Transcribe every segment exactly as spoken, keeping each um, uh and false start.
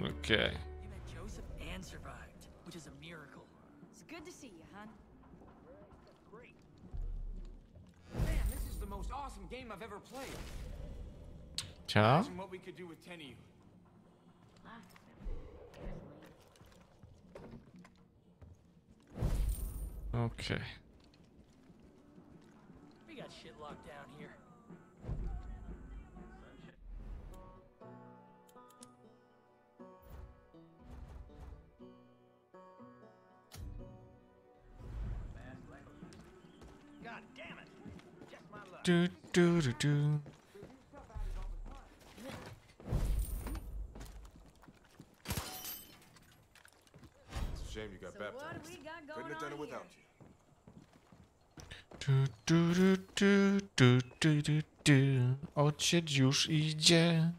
Okay. You met Joseph and survived, which is a miracle. It's good to see you, hon. Great. Man, this is the most awesome game I've ever played. Ciao. Imagine what we could do with ten of you. Okay. We got shit locked down here. God damn it. Just my luck. Do do do do. It's a shame you got so baptized. Couldn't have done it without you. Du, du, du, du, du, du, du, du. Ojciec już idzie.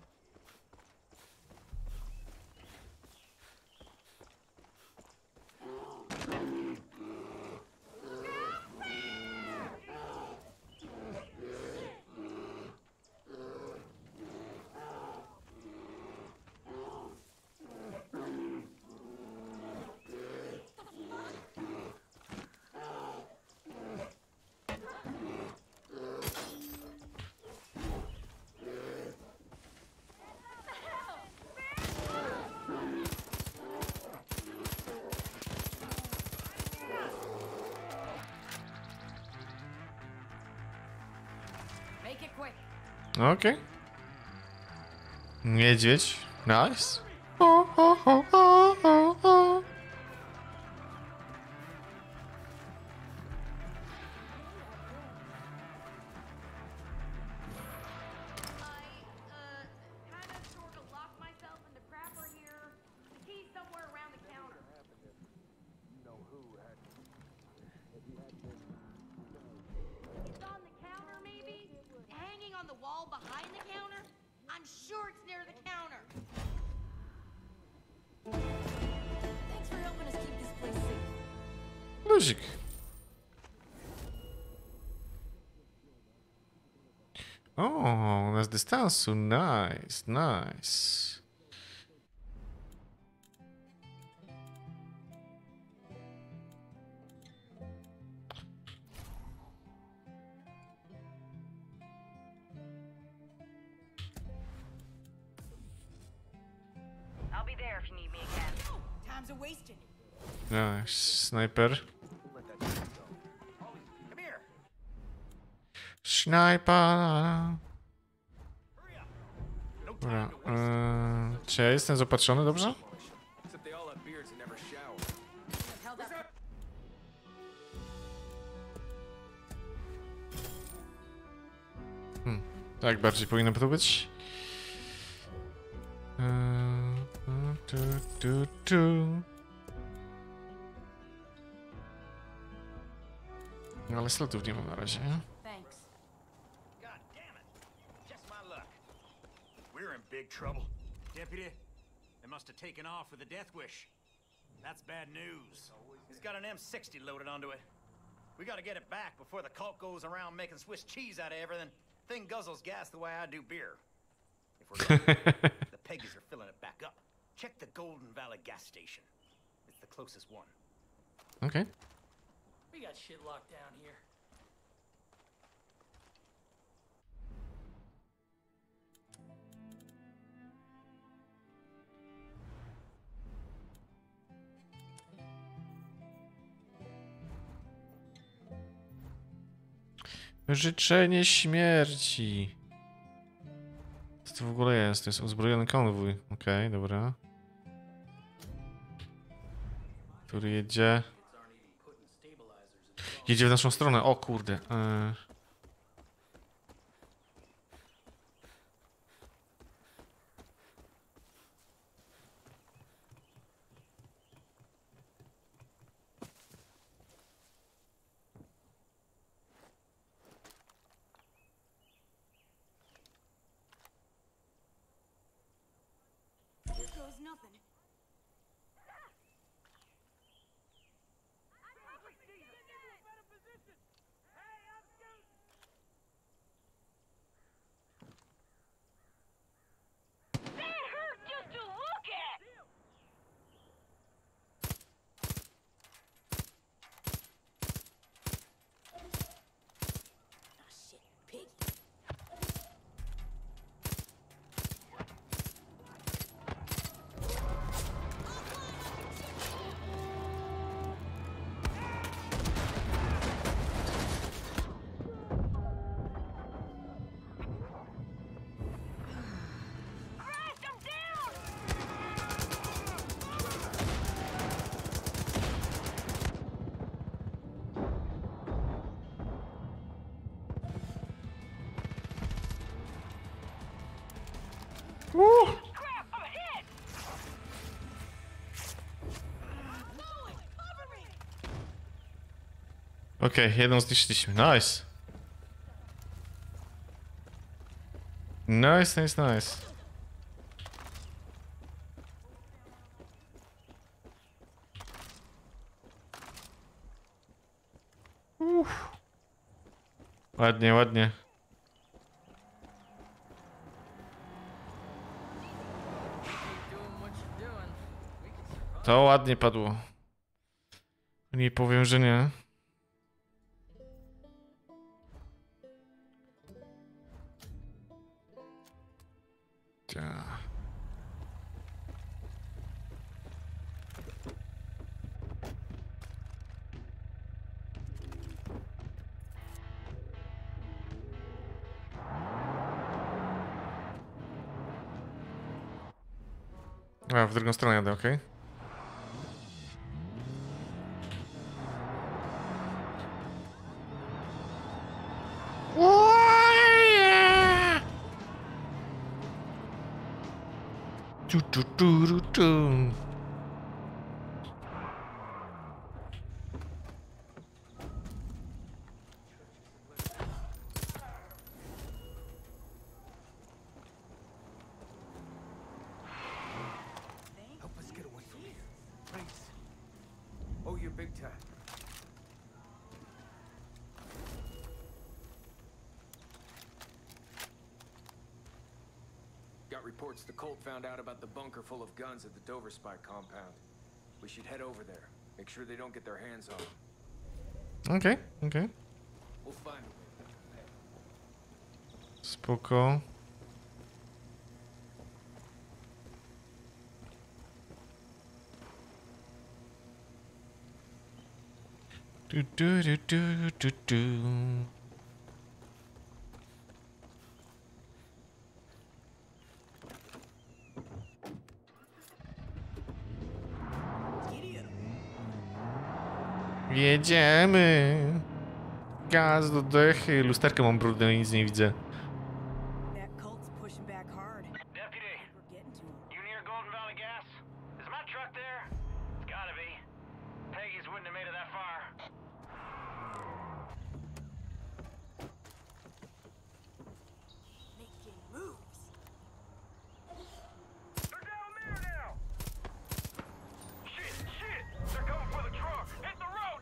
Okej. Okay. Niedźwiedź. Nice. O, o, o, o, o, o. O, nas dystansu, nice, nice. I'll be there if you need me again. Time's a wasted. Nice, sniper. Snajpa. Dobra, eee, czy ja jestem zaopatrzony dobrze? Hmm, tak bardziej powinno to być. Eee, tu, tu, tu. Ale slotów nie mam na razie. Big trouble. Deputy, they must have taken off with the death wish. That's bad news. It's got an M sixty loaded onto it. We gotta get it back before the cult goes around making Swiss cheese out of everything. Thing guzzles gas the way I do beer. If we're the Peggies are filling it back up. Check the Golden Valley gas station. It's the closest one. Okay. We got shit locked down here. Życzenie śmierci. Co to w ogóle jest? To jest uzbrojony konwój. Okej, okay, dobra. Który jedzie? Jedzie w naszą stronę. O kurde. Eee. That hurt just to look at. Okej, okay, jedną zniszczyliśmy. Nice. Nice, nice, nice. Uff. Ładnie, ładnie. To ładnie padło. Nie powiem, że nie. A, w drugą stronę jadę, okej. Okay. Tu, tu, tu, tu. The Colt found out about the bunker full of guns at the Dover Spy compound. We should head over there. Make sure they don't get their hands on them. Okay, okay. We'll find them. Spoko. Do do do do do do. Jedziemy! Gaz do dechy. Lusterkę mam brudne i nic nie widzę. That Colt's pushing back hard. Deputy, you near Golden Valley gas? Is my truck there? It's gotta be. Peggy's wouldn't have made it that far. Making moves. They're down there now. Shit, shit! They're coming for the truck. Hit the road.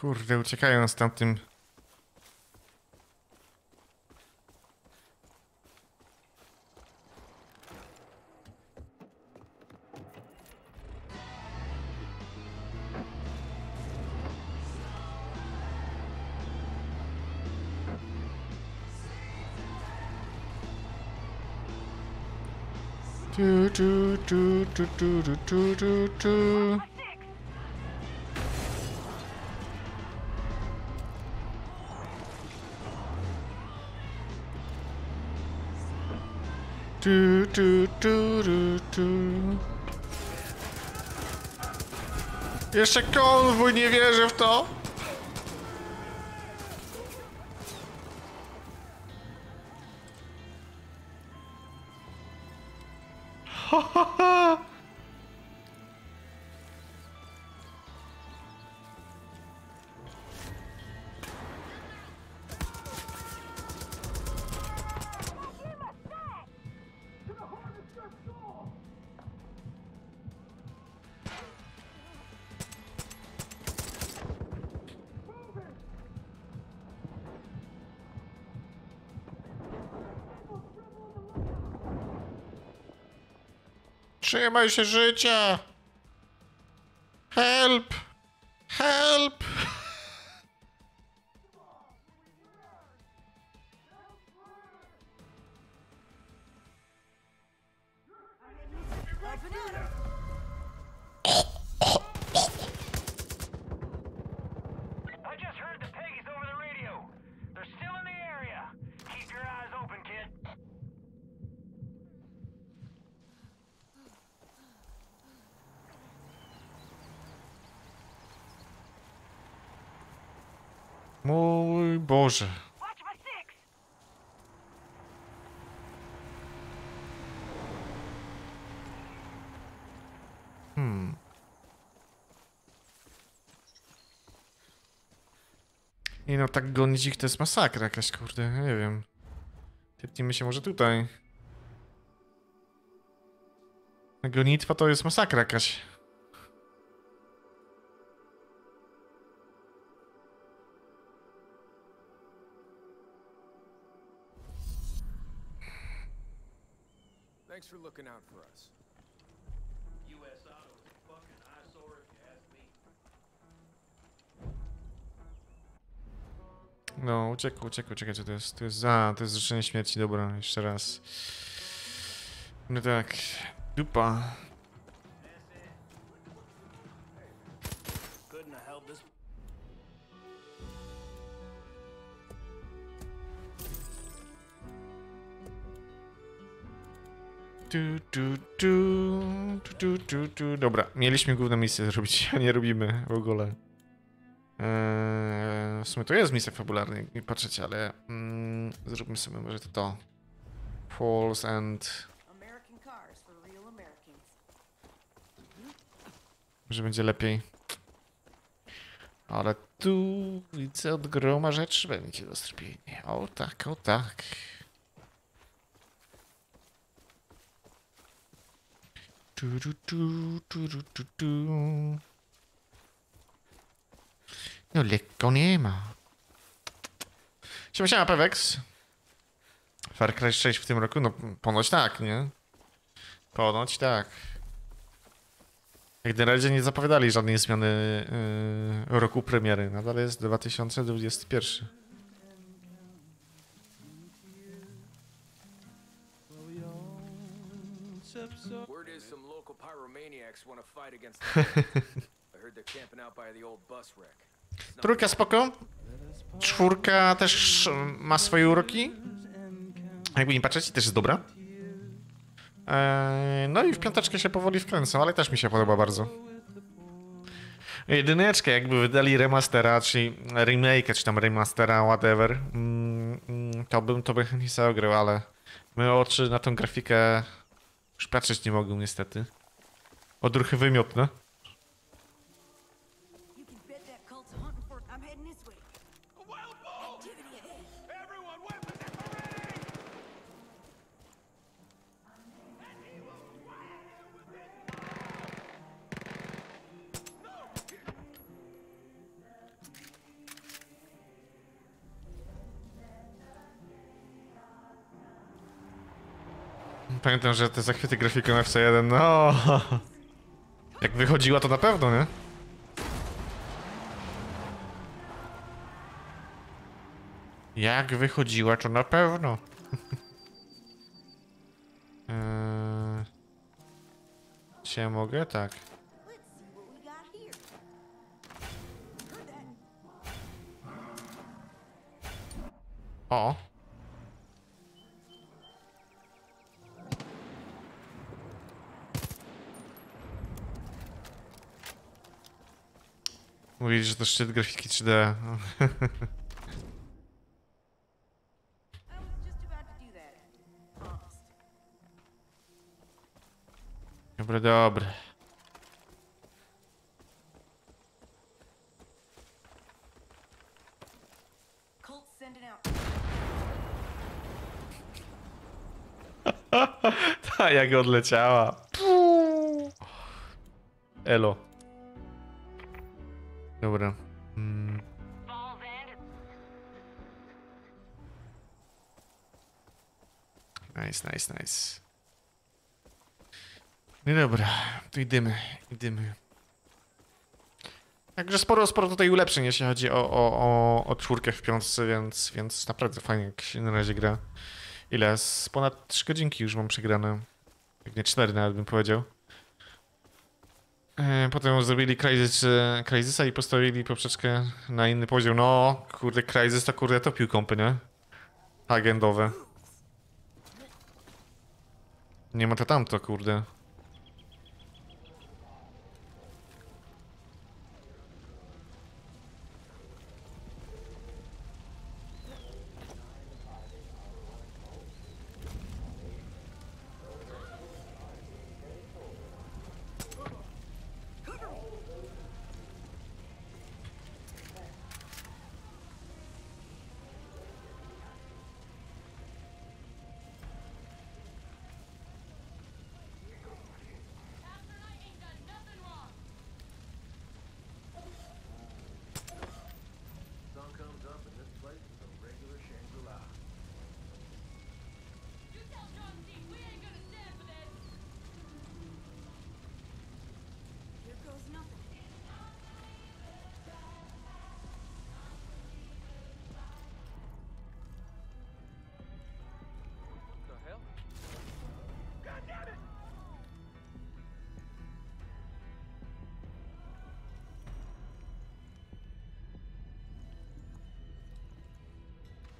Kurde, uciekają nas tamtym. Tu, tu, tu, tu, tu, tu, tu, tu. Tu, tu, tu, tu, tu. Jeszcze konwój, nie wierzy w to! Ha, ha, ha. Trzymaj się życia! Help! Help! Mój Boże. Hmm. I no tak gonić ich to jest masakra jakaś, kurde, nie wiem. Typnijmy się może tutaj. Gonitwa to jest masakra jakaś. Thanks for looking out for us. U S Auto is a fucking eyesore if you ask me. No, uciekł, uciekł, czekaj, to jest, to jest, a, to jest życzenie śmierci, dobra, jeszcze raz. No tak, dupa. Du, du, du, du, du, du. Dobra, mieliśmy główną misję zrobić, a nie robimy w ogóle. Eee, w sumie to jest misja fabularna, jak mi patrzycie, ale mm, zróbmy sobie może to to. Falls and... Może będzie lepiej. Ale tu widzę od groma rzeczy będzie do zrobienia. O tak, o tak. Tu, tu, tu, tu, tu, tu. No lekko nie ma. Siema, siema, Peweks. Far Cry sześć w tym roku? No ponoć tak, nie? Ponoć tak. Jak na razie nie zapowiadali żadnej zmiany yy, roku premiery. Nadal jest dwa tysiące dwudziesty pierwszy. Trójka spoko. Czwórka też ma swoje uroki. Jakby nie patrzeć, też jest dobra. Eee, no i w piąteczkę się powoli wkręcam, ale też mi się podoba bardzo. Jedyneczkę jakby wydali remastera, czyli remake, czy tam remastera, whatever. Mm, to bym to by nie zagrał, ale moje oczy na tą grafikę już patrzeć nie mogą niestety. Odruchy wymiotne. Pamiętam, że te zachwyty grafiką F C jeden, no... Jak wychodziła, to na pewno, nie? Jak wychodziła, to na pewno. eee... Czy ja mogę? Tak. O! Mówili, że to szczyt grafiki trzy D. Dobre, dobre. Ta jak odleciała. Puu. Elo. Dobra. Hmm. Nice, nice, nice. No dobra, tu idziemy, idziemy. Także sporo, sporo tutaj ulepszeń, jeśli chodzi o, o, o, o czwórkę w piątce, więc, więc naprawdę fajnie jak się na razie gra. Ile? Z ponad trzy godzinki już mam przegrane. Jak nie cztery nawet bym powiedział. Potem zrobili Krajzys, Krajzysa i postawili poprzeczkę na inny poziom. No, kurde, Krajzys to kurde topił kompy, nie? Agendowe. Nie ma to tamto, kurde.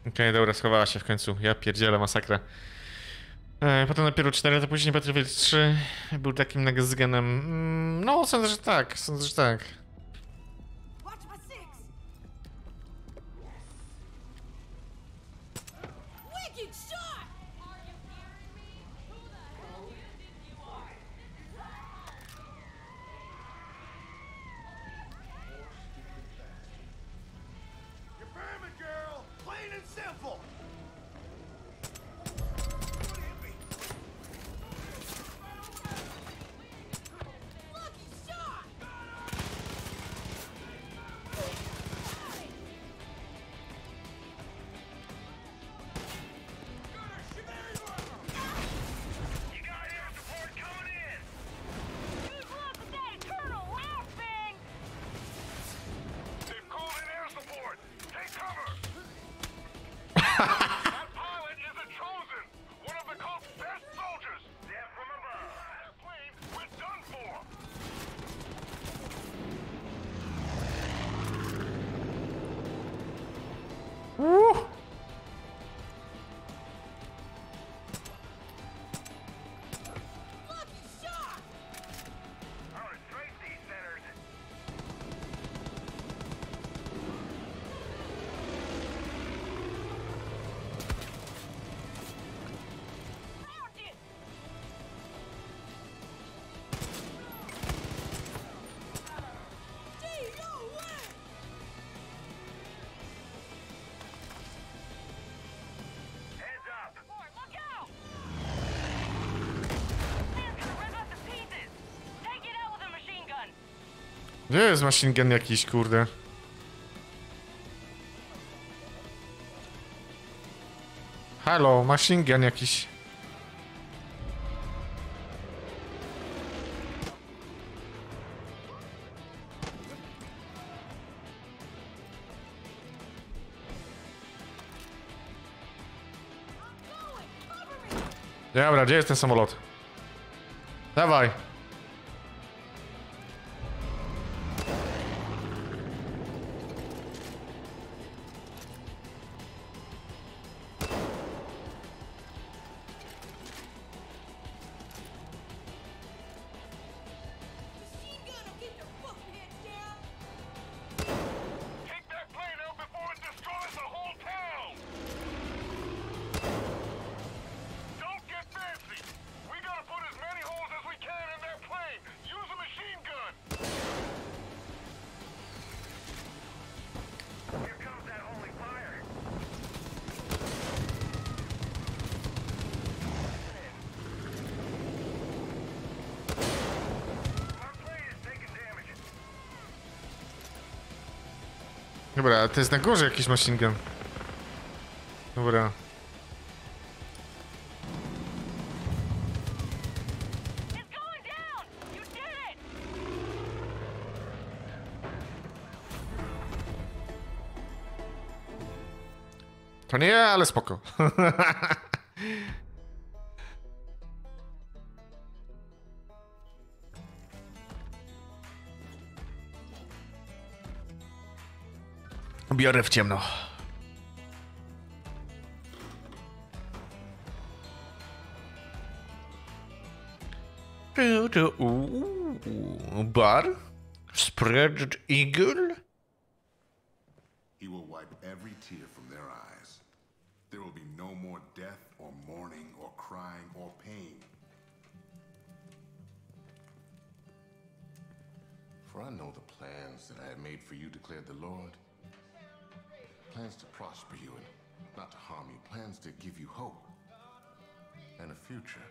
Okej, okay, dobra, schowała się w końcu. Ja pierdzielę, masakra. E, potem dopiero cztery, to później Patryfik trzy był takim nagazganem. Mm, no, sądzę, że tak, sądzę, że tak. Gdzie jest machine gun jakiś, kurde? Halo, machine gun jakiś. Dobra, gdzie jest ten samolot? Dawaj. Dobra, a to jest na górze jakiś machine gun. Dobra. To nie, ale spoko. Biorę w ciemno. Bar? Spread eagle? He will wipe every tear from their eyes. There will be no more death or mourning or crying or pain. For I know the plans that I have made for you, declared the Lord. Plans to prosper you and not to harm you. Plans to give you hope and a future.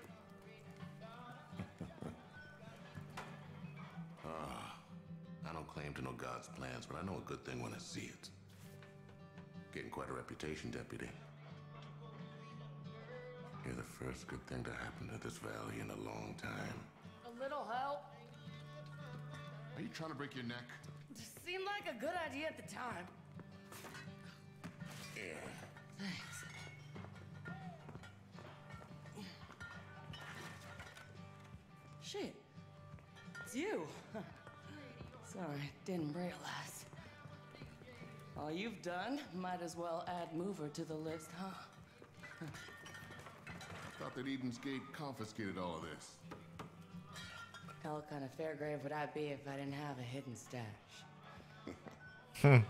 Ah, I don't claim to know God's plans, but I know a good thing when I see it. Getting quite a reputation, Deputy. You're the first good thing to happen to this valley in a long time. A little help? Are you trying to break your neck? Just seemed like a good idea at the time. Yeah. Thanks. Shit. It's you. Sorry, didn't realize. All you've done, might as well add mover to the list, huh? Thought that Eden's Gate confiscated all of this. Hell kind of Fairgrave would I be if I didn't have a hidden stash? Hmm.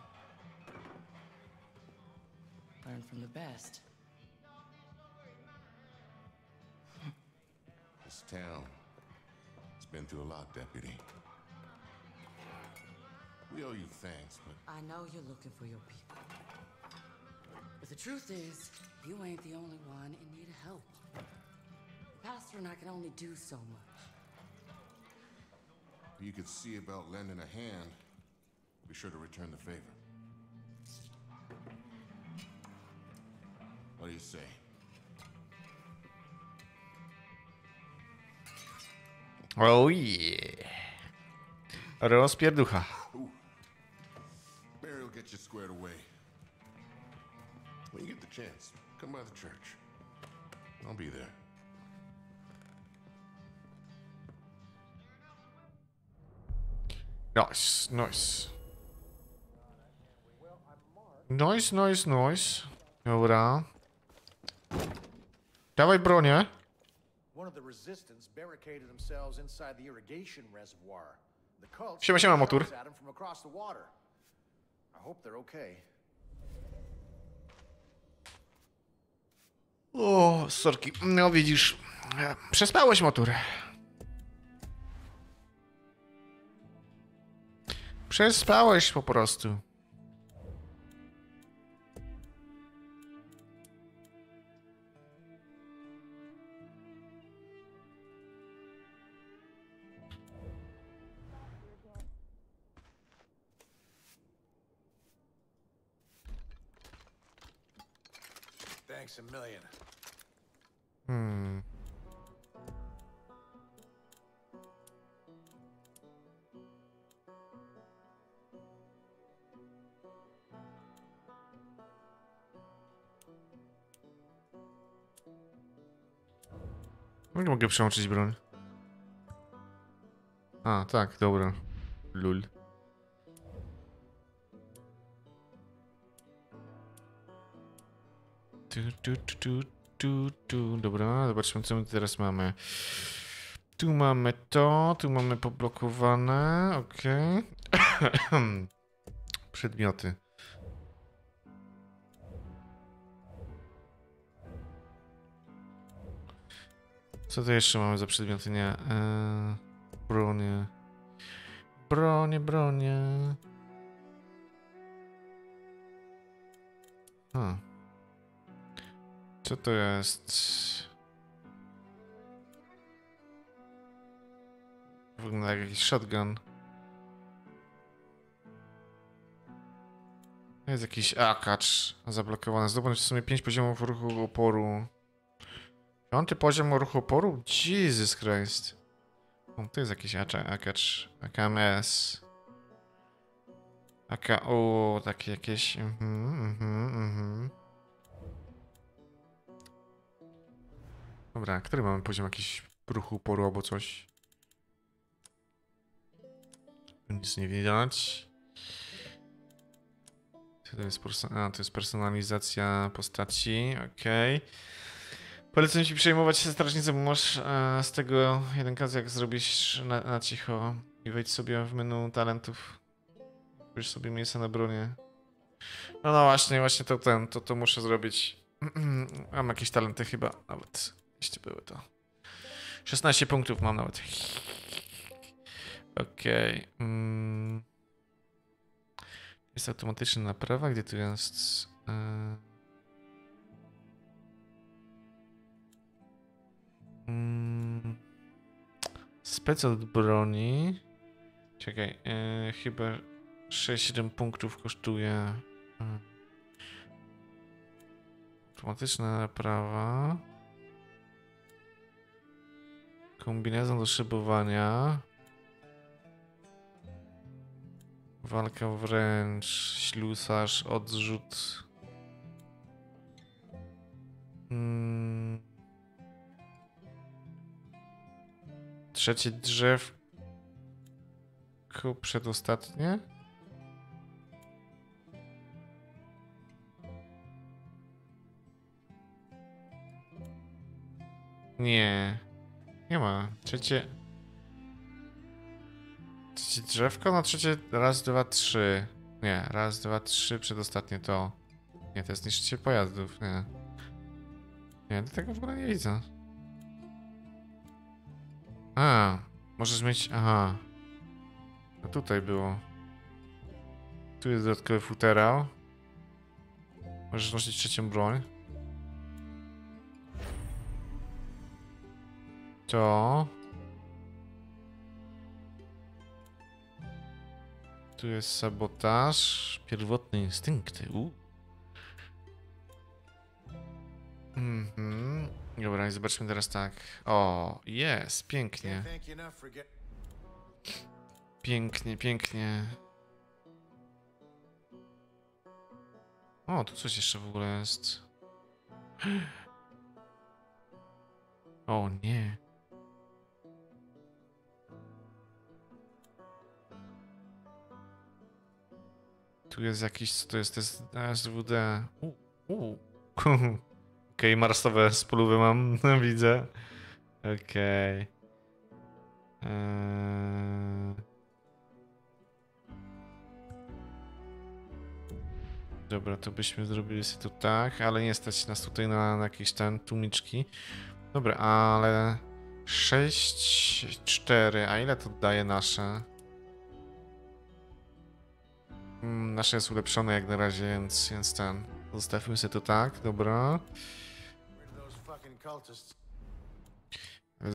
Learn from the best. This town, it's been through a lot, Deputy. We owe you thanks, but... I know you're looking for your people. But the truth is, you ain't the only one in need of help. The pastor and I can only do so much. If you could see about lending a hand, be sure to return the favor. What do you say? Oh yeah. Rozpierducha. Barry will get you squared away. When you get the chance, come by the church. I'll be there. Nice, nice. Nice, nice, nice. Dobra. Dawaj bronię. Siema, siema, motor. O, sorki. No widzisz, przespałeś, motor. Przespałeś po prostu. A million. Hmm. Jak mogę przełączyć broń? A, tak, dobra. Lul. Tu, tu, tu, tu, tu. Dobra, zobaczmy, co my teraz mamy. Tu mamy to, tu mamy poblokowane, okej. Okay. Przedmioty. Co to jeszcze mamy za przedmioty? Nie. Eee, bronie. Bronie, bronie. A. Co to jest? Wygląda jak jakiś shotgun. Jest jakiś akacz zablokowany. Zdobądź w sumie pięć poziomów ruchu oporu. Piąty poziom ruchu oporu? Jesus Christ. O, to jest jakiś akacz. A K M S. A K O, takie jakieś. Mhm, mhm, mhm. Dobra, który mamy poziom jakiś ruchu oporu albo coś? Nic nie widać. To jest, a, to jest personalizacja postaci, okej. Okay. Polecam ci przejmować się strażnicą, bo masz e, z tego jeden kaz, jak zrobisz na, na cicho i wejdź sobie w menu talentów. Weź sobie miejsce na bronię. No no właśnie, właśnie to ten, to, to muszę zrobić. Mam jakieś talenty chyba, nawet jeśli były to. szesnaście punktów mam nawet. Okej. Okay. Mm. Jest automatyczna naprawa, gdzie tu jest... Yy... Mm... Spec od broni... Czekaj, yy, chyba sześć siedem punktów kosztuje... Yy. Automatyczna naprawa... Kombinezon do szybowania... Walka wręcz, ślusarz, odrzut. Hmm. Trzecie drzewko przedostatnie. Nie, nie ma. Trzecie... Drzewko na trzecie, raz, dwa, trzy. Nie, raz, dwa, trzy, przedostatnie to. Nie, to jest niszczycie pojazdów, nie. Nie, do tego w ogóle nie widzę. A, możesz mieć, aha. A tutaj było. Tu jest dodatkowy futerał. Możesz nosić trzecią broń. To... Tu jest sabotaż, pierwotny instynkt. Mhm. Dobra, i zobaczmy teraz tak. O, jest, pięknie. Pięknie, pięknie. O, tu coś jeszcze w ogóle jest. O nie. Tu jest jakiś, co to jest, to jest S W D. Uuu, uu. Okej, okay, marsowe spluwy mam, widzę. Okej. Okay. Eee... Dobra, to byśmy zrobili sobie to tak, ale nie stać nas tutaj na, na jakieś tam tłumiczki. Dobra, ale... sześć, cztery, a ile to daje nasze? Nasze jest ulepszone jak na razie, więc, więc ten. Zostawmy sobie to tak, dobra.